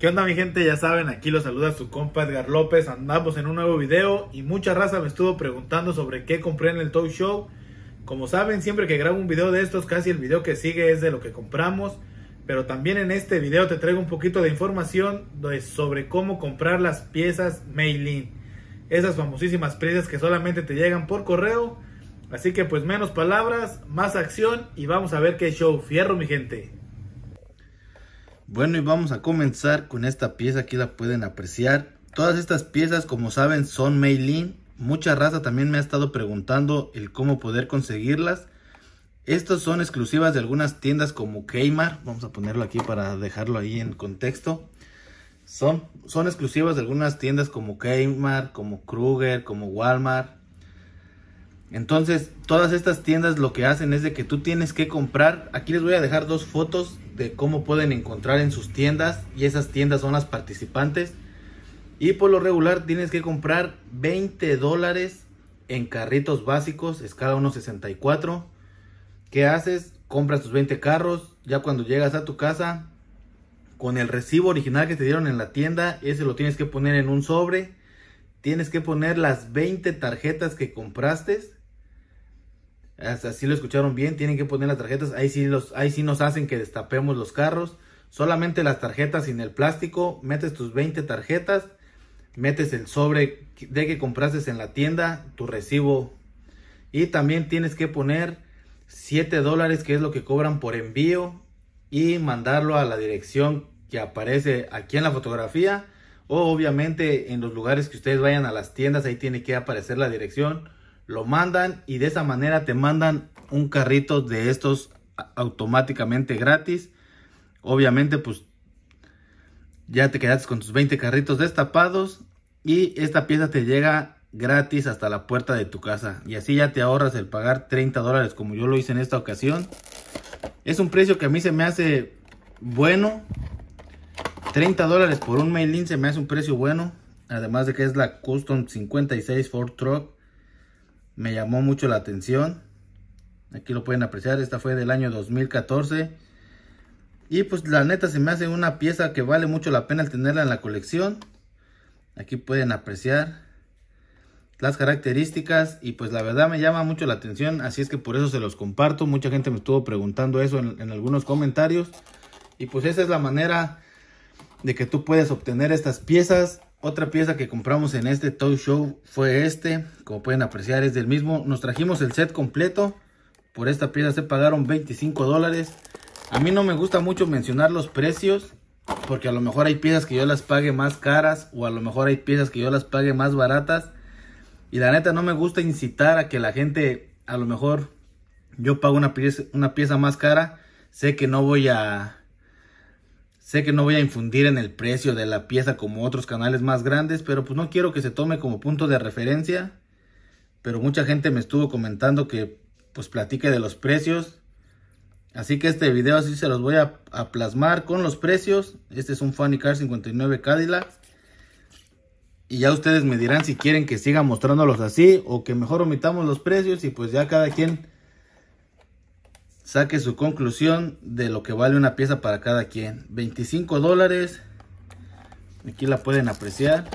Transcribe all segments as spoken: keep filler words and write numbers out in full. ¿Qué onda mi gente? Ya saben, aquí los saluda su compa Edgar López. Andamos en un nuevo video y mucha raza me estuvo preguntando sobre qué compré en el Toy Show. Como saben, siempre que grabo un video de estos, casi el video que sigue es de lo que compramos. Pero también en este video te traigo un poquito de información de, sobre cómo comprar las piezas mail-in. Esas famosísimas piezas que solamente te llegan por correo. Así que pues menos palabras, más acción y vamos a ver qué show. Fierro mi gente. Bueno, y vamos a comenzar con esta pieza. Aquí la pueden apreciar. Todas estas piezas, como saben, son mail-in. Mucha raza también me ha estado preguntando el cómo poder conseguirlas. Estas son exclusivas de algunas tiendas como Kmart. Vamos a ponerlo aquí para dejarlo ahí en contexto. Son, son exclusivas de algunas tiendas como Kmart, como Kruger, como Walmart. Entonces, todas estas tiendas lo que hacen es de que tú tienes que comprar. Aquí les voy a dejar dos fotos de cómo pueden encontrar en sus tiendas, y esas tiendas son las participantes, y por lo regular tienes que comprar veinte dólares en carritos básicos, escala uno sesenta y cuatro. ¿Qué haces? Compras tus veinte carros, ya cuando llegas a tu casa, con el recibo original que te dieron en la tienda, ese lo tienes que poner en un sobre, tienes que poner las veinte tarjetas que compraste. Así lo escucharon bien, tienen que poner las tarjetas. Ahí sí, los, ahí sí nos hacen que destapemos los carros. Solamente las tarjetas sin el plástico. Metes tus veinte tarjetas. Metes el sobre de que compraste en la tienda, tu recibo. Y también tienes que poner siete dólares, que es lo que cobran por envío. Y mandarlo a la dirección que aparece aquí en la fotografía. O obviamente en los lugares que ustedes vayan a las tiendas, ahí tiene que aparecer la dirección. Lo mandan y de esa manera te mandan un carrito de estos automáticamente gratis. Obviamente pues ya te quedaste con tus veinte carritos destapados y esta pieza te llega gratis hasta la puerta de tu casa. Y así ya te ahorras el pagar treinta dólares como yo lo hice en esta ocasión. Es un precio que a mí se me hace bueno. treinta dólares por un mail-in se me hace un precio bueno. Además de que es la Custom cincuenta y seis Ford Truck. Me llamó mucho la atención. Aquí lo pueden apreciar. Esta fue del año dos mil catorce. Y pues la neta se me hace una pieza que vale mucho la pena tenerla en la colección. Aquí pueden apreciar las características. Y pues la verdad me llama mucho la atención. Así es que por eso se los comparto. Mucha gente me estuvo preguntando eso en, en algunos comentarios. Y pues esa es la manera de que tú puedes obtener estas piezas. Otra pieza que compramos en este Toy Show fue este. Como pueden apreciar es del mismo. Nos trajimos el set completo. Por esta pieza se pagaron veinticinco dólares. A mí no me gusta mucho mencionar los precios, porque a lo mejor hay piezas que yo las pague más caras, o a lo mejor hay piezas que yo las pague más baratas. Y la neta no me gusta incitar a que la gente, a lo mejor yo pago una pieza, una pieza más cara. Sé que no voy a... Sé que no voy a infundir en el precio de la pieza como otros canales más grandes, pero pues no quiero que se tome como punto de referencia. Pero mucha gente me estuvo comentando que pues platique de los precios. Así que este video así se los voy a, a plasmar con los precios. Este es un Funny Car cincuenta y nueve Cadillac. Y ya ustedes me dirán si quieren que siga mostrándolos así o que mejor omitamos los precios y pues ya cada quien saque su conclusión de lo que vale una pieza para cada quien. veinticinco dólares. Aquí la pueden apreciar.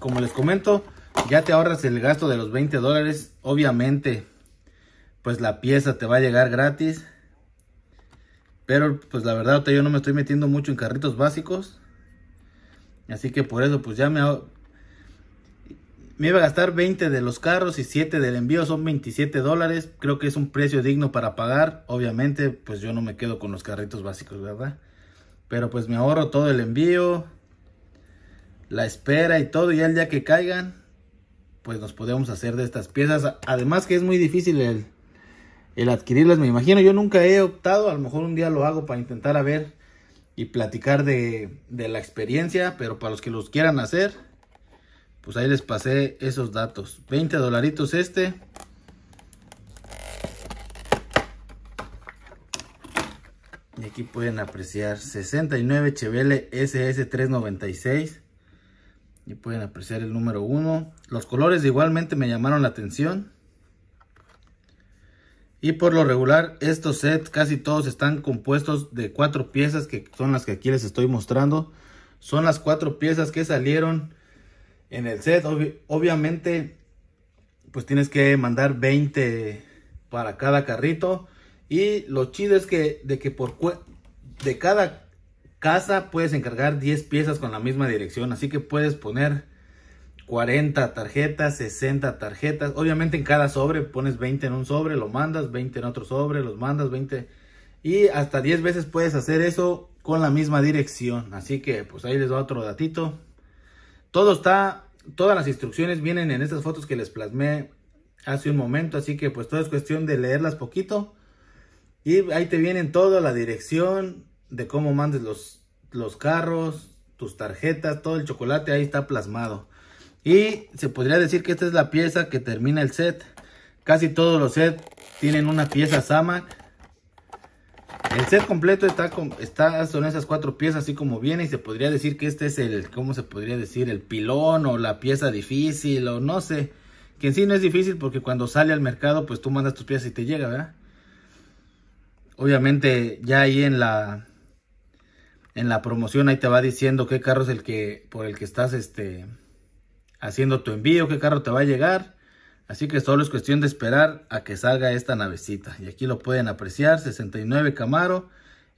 Como les comento, ya te ahorras el gasto de los veinte dólares. Obviamente, pues la pieza te va a llegar gratis. Pero pues la verdad, yo no me estoy metiendo mucho en carritos básicos. Así que por eso pues ya me... Me iba a gastar veinte de los carros y siete del envío, son veintisiete dólares. Creo que es un precio digno para pagar. Obviamente, pues yo no me quedo con los carritos básicos, ¿verdad? Pero pues me ahorro todo el envío, la espera y todo. Y al día que caigan, pues nos podemos hacer de estas piezas. Además que es muy difícil el, el adquirirlas, me imagino. Yo nunca he optado, a lo mejor un día lo hago para intentar a ver y platicar de, de la experiencia. Pero para los que los quieran hacer, pues ahí les pasé esos datos. veinte dolaritos este. Y aquí pueden apreciar sesenta y nueve Chevelle ese ese trescientos noventa y seis. Y pueden apreciar el número uno. Los colores igualmente me llamaron la atención. Y por lo regular estos sets casi todos están compuestos de cuatro piezas, que son las que aquí les estoy mostrando. Son las cuatro piezas que salieron en el set. Ob- obviamente pues tienes que mandar veinte para cada carrito. Y lo chido es que de que por de cada casa puedes encargar diez piezas con la misma dirección. Así que puedes poner cuarenta tarjetas, sesenta tarjetas. Obviamente en cada sobre pones veinte en un sobre, lo mandas, veinte en otro sobre, los mandas, veinte. Y hasta diez veces puedes hacer eso con la misma dirección. Así que pues ahí les va otro datito. Todo está, todas las instrucciones vienen en estas fotos que les plasmé hace un momento. Así que pues todo es cuestión de leerlas poquito. Y ahí te vienen toda la dirección de cómo mandes los, los carros, tus tarjetas, todo el chocolate. Ahí está plasmado. Y se podría decir que esta es la pieza que termina el set. Casi todos los sets tienen una pieza ZAMAC. El set completo está, está son esas cuatro piezas así como viene. Y se podría decir que este es el, ¿cómo se podría decir? El pilón o la pieza difícil o no sé. Que en sí no es difícil porque cuando sale al mercado pues tú mandas tus piezas y te llega, ¿verdad? Obviamente ya ahí en la en la promoción ahí te va diciendo qué carro es el que por el que estás este haciendo tu envío, qué carro te va a llegar. Así que solo es cuestión de esperar a que salga esta navecita. Y aquí lo pueden apreciar, sesenta y nueve Camaro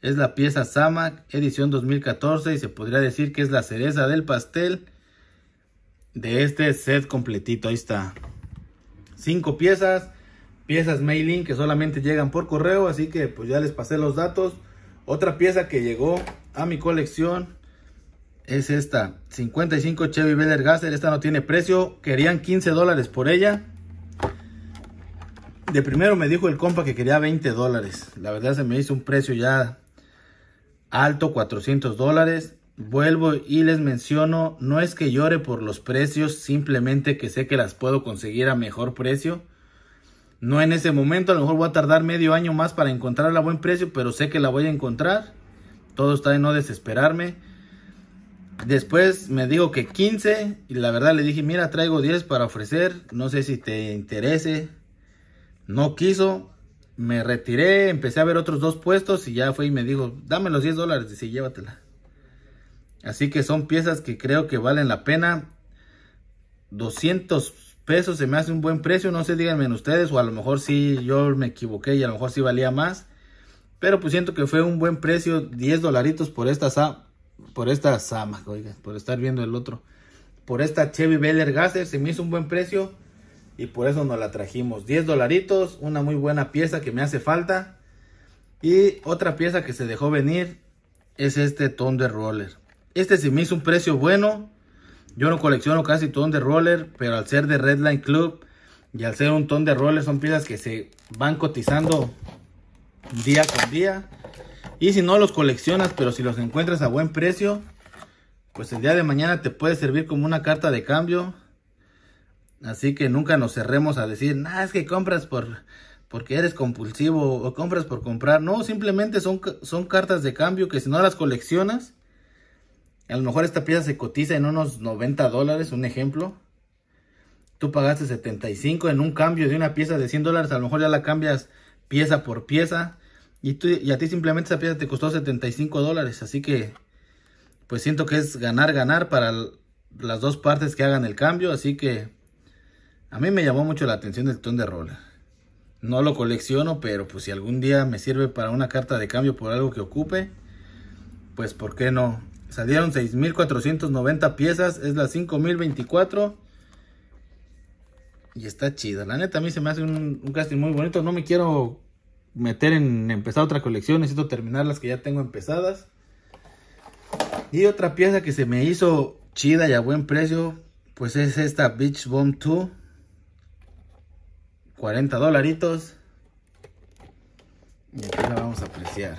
es la pieza ZAMAC edición dos mil catorce y se podría decir que es la cereza del pastel de este set completito. Ahí está. cinco piezas. Piezas mailing que solamente llegan por correo. Así que pues ya les pasé los datos. Otra pieza que llegó a mi colección es esta. cincuenta y cinco Chevy Bel Air Gasser. Esta no tiene precio. Querían quince dólares por ella. De primero me dijo el compa que quería veinte dólares. La verdad se me hizo un precio ya alto. cuatrocientos dólares. Vuelvo y les menciono. No es que llore por los precios. Simplemente que sé que las puedo conseguir a mejor precio. No en ese momento, a lo mejor voy a tardar medio año más para encontrarla a buen precio, pero sé que la voy a encontrar. Todo está en no desesperarme. Después me dijo que quince y la verdad le dije, mira, traigo diez para ofrecer, no sé si te interese. No quiso, me retiré, empecé a ver otros dos puestos y ya fue y me dijo, dame los diez dólares, dice, llévatela. Así que son piezas que creo que valen la pena. doscientos pesos se me hace un buen precio, no sé, díganme ustedes, o a lo mejor sí yo me equivoqué y a lo mejor sí valía más, pero pues siento que fue un buen precio, diez dolaritos por esta por esta ZAMAC, oigan, por estar viendo el otro, por esta Chevy Bel Air Gasser se me hizo un buen precio y por eso nos la trajimos, diez dolaritos, una muy buena pieza que me hace falta. Y otra pieza que se dejó venir es este Thunder Roller. Este se me hizo un precio bueno. Yo no colecciono casi Thunder Roller, pero al ser de Redline Club y al ser un Thunder Roller son piezas que se van cotizando día con día. Y si no los coleccionas, pero si los encuentras a buen precio, pues el día de mañana te puede servir como una carta de cambio. Así que nunca nos cerremos a decir, nah, es que compras por porque eres compulsivo o compras por comprar. No, simplemente son, son cartas de cambio que si no las coleccionas, a lo mejor esta pieza se cotiza en unos noventa dólares, un ejemplo. Tú pagaste setenta y cinco en un cambio de una pieza de cien dólares. A lo mejor ya la cambias pieza por pieza. Y, tú, y a ti simplemente esa pieza te costó setenta y cinco dólares. Así que, pues siento que es ganar, ganar para las dos partes que hagan el cambio. Así que, a mí me llamó mucho la atención el Thunder Roller. No lo colecciono, pero pues si algún día me sirve para una carta de cambio por algo que ocupe, pues ¿por qué no? Salieron seis mil cuatrocientas noventa piezas. Es la cinco mil veinticuatro. Y está chida. La neta a mí se me hace un, un casting muy bonito. No me quiero meter en empezar otra colección. Necesito terminar las que ya tengo empezadas. Y otra pieza que se me hizo chida y a buen precio, pues es esta Beach Bomb dos. cuarenta dolaritos. Y aquí la vamos a apreciar.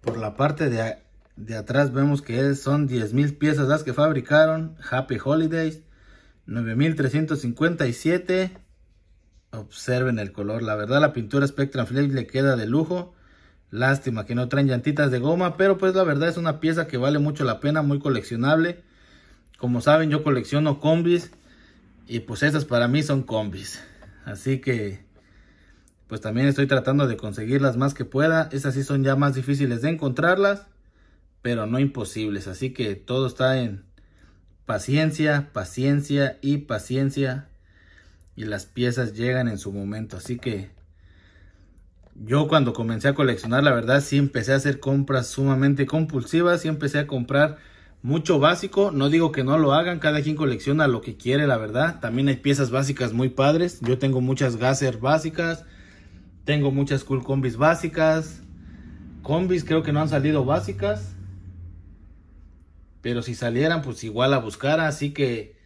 Por la parte de, de atrás vemos que es, son diez mil piezas las que fabricaron. Happy Holidays. nueve mil trescientas cincuenta y siete. Observen el color. La verdad la pintura Spectraflame le queda de lujo. Lástima que no traen llantitas de goma. Pero pues la verdad es una pieza que vale mucho la pena. Muy coleccionable. Como saben yo colecciono combis. Y pues estas para mí son combis. Así que pues también estoy tratando de conseguir las más que pueda. Estas sí son ya más difíciles de encontrarlas. pero no imposibles. Así que todo está en paciencia, paciencia y paciencia, y las piezas llegan en su momento. Así que yo cuando comencé a coleccionar, la verdad sí empecé a hacer compras sumamente compulsivas, sí empecé a comprar mucho básico. No digo que no lo hagan, cada quien colecciona lo que quiere, la verdad. También hay piezas básicas muy padres. Yo tengo muchas Gasser básicas, tengo muchas Cool Combis básicas, combis creo que no han salido básicas, pero si salieran pues igual la buscara. Así que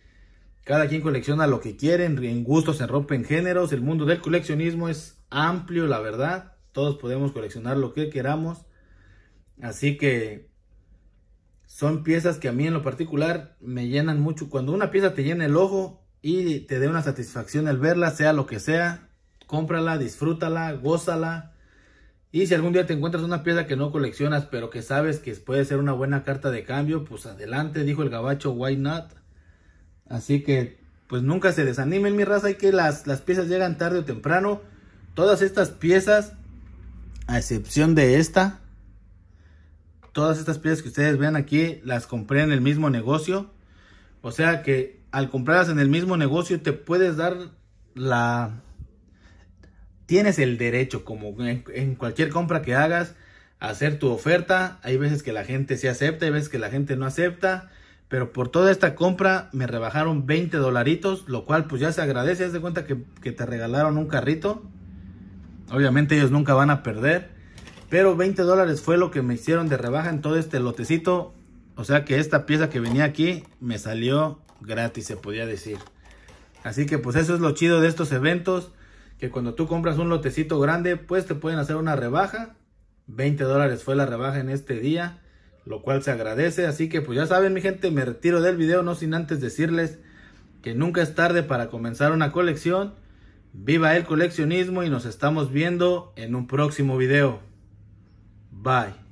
cada quien colecciona lo que quiere, en gustos se rompen géneros. El mundo del coleccionismo es amplio, la verdad. Todos podemos coleccionar lo que queramos. Así que son piezas que a mí en lo particular me llenan mucho. Cuando una pieza te llena el ojo y te dé una satisfacción al verla, sea lo que sea, cómprala, disfrútala, gózala. Y si algún día te encuentras una pieza que no coleccionas, pero que sabes que puede ser una buena carta de cambio, pues adelante, dijo el gabacho, why not. Así que pues nunca se desanimen, mi raza, y que las, las piezas llegan tarde o temprano. Todas estas piezas, a excepción de esta, todas estas piezas que ustedes vean aquí, las compré en el mismo negocio. O sea que al comprarlas en el mismo negocio te puedes dar la... Tienes el derecho, como en, en cualquier compra que hagas, a hacer tu oferta. Hay veces que la gente sí acepta, hay veces que la gente no acepta. Pero por toda esta compra me rebajaron veinte dolaritos, lo cual pues ya se agradece. Haz de cuenta que, que te regalaron un carrito. Obviamente ellos nunca van a perder, pero veinte dólares fue lo que me hicieron de rebaja en todo este lotecito. O sea que esta pieza que venía aquí me salió gratis, se podía decir. Así que pues eso es lo chido de estos eventos, que cuando tú compras un lotecito grande, pues te pueden hacer una rebaja. veinte dólares fue la rebaja en este día, lo cual se agradece. Así que pues ya saben, mi gente, me retiro del video, no sin antes decirles que nunca es tarde para comenzar una colección. Viva el coleccionismo y nos estamos viendo en un próximo video. Bye.